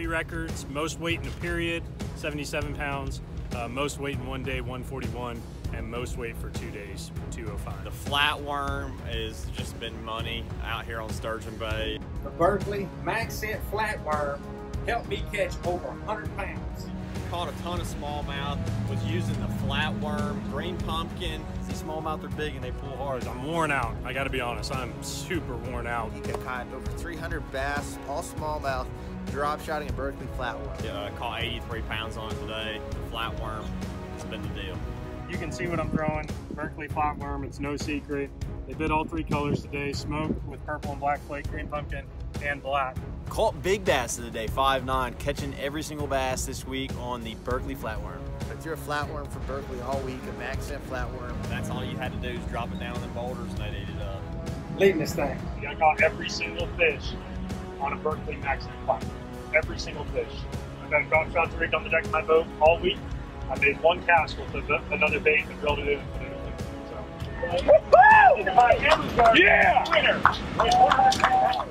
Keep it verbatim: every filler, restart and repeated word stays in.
three records, most weight in a period, seventy-seven pounds, uh, most weight in one day, one forty-one, and most weight for two days, two oh five. The flatworm has just been money out here on Sturgeon Bay. The Berkley Maxent flatworm helped me catch over one hundred pounds. Caught a ton of smallmouth, was using the flatworm, green pumpkin. These smallmouth are big and they pull hard. I'm worn out, I gotta be honest, I'm super worn out. You can caught over three hundred bass, all smallmouth, drop shotting a Berkley flatworm. Yeah, I caught eighty-three pounds on it today. The flatworm has been the deal. You can see what I'm throwing, Berkley flatworm, it's no secret. They bit all three colors today, smoked with purple and black flake, green pumpkin, and black. Caught big bass of the day, five nine, catching every single bass this week on the Berkley flatworm. If you're a flatworm for Berkley all week, a Max Scent flatworm, that's all you had to do is drop it down in the boulders and they'd eat it up. Leading this thing. I caught every single fish on a Berkley Max Scent flatworm. Every single fish. I've got a drop shot rigged on the deck of my boat all week. I made one cast with another bait and drilled it in and put it in. So. Woo-hoo! Yeah! Winner!